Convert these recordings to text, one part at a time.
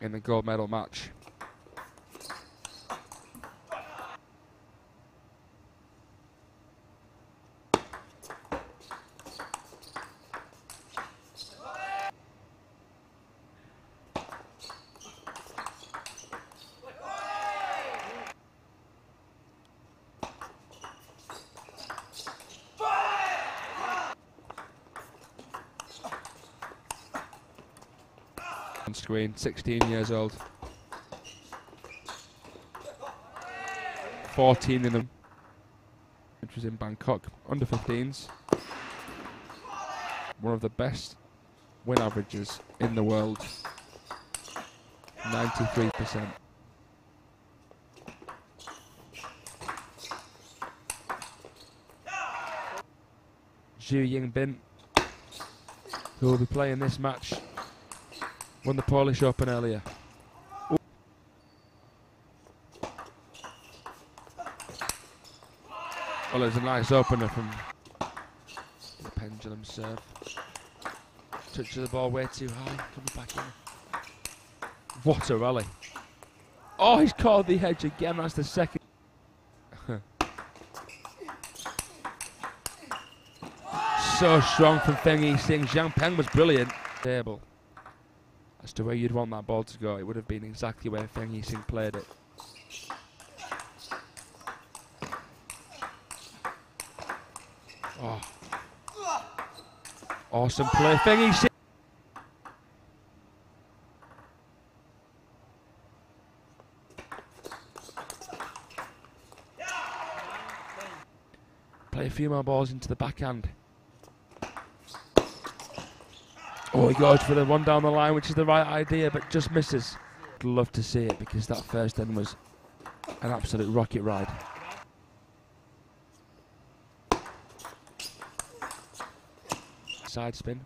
in the gold medal match. On screen, 16 years old, 14 in them, which was in Bangkok, under 15s, one of the best win averages in the world, 93%. Zhu Yingbin, who will be playing this match, won the Polish Open earlier. Ooh. Well, there's a nice opener from the pendulum serve. Touch of the ball way too high. Coming back in. What a rally! Oh, he's called the hedge again. That's the second. So strong from Feng Yi-Hsin. Xiang Peng was brilliant. Table. As to where you'd want that ball to go, it would have been exactly where Feng Yi-Hsin played it. Oh. Awesome play, Feng Yi-Hsin. Play a few more balls into the backhand. Oh, he goes for the one down the line, which is the right idea, but just misses. I'd love to see it, because that first end was an absolute rocket ride. Side spin.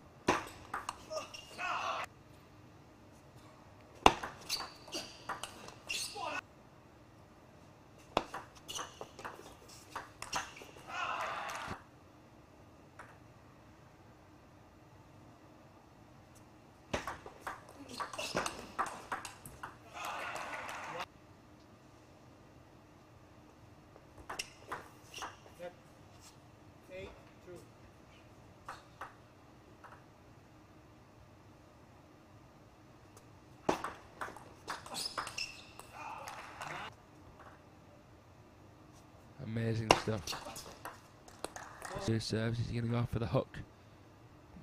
Amazing stuff. Two serves, he's going to go for the hook.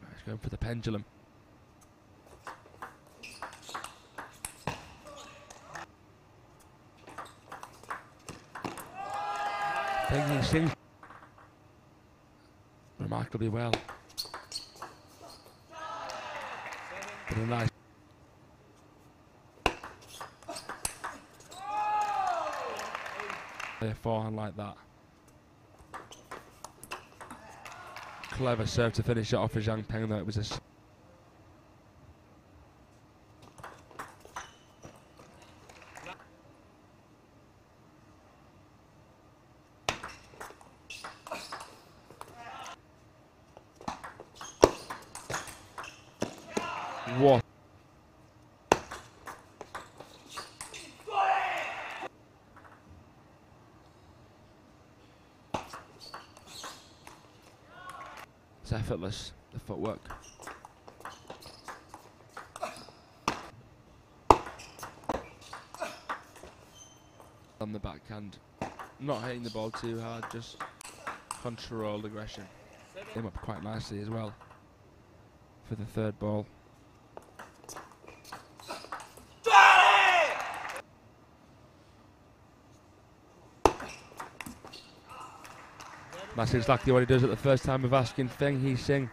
He's going for the pendulum. Feng Yi-Hsin remarkably well. But a nice. Play a forehand like that. Clever serve to finish it off for Zhang Peng, though it was a. What? It's effortless, the footwork. On the backhand, not hitting the ball too hard, just controlled aggression. Came up quite nicely as well for the third ball. That's exactly what he does at the first time of asking Feng Yi-Hsin.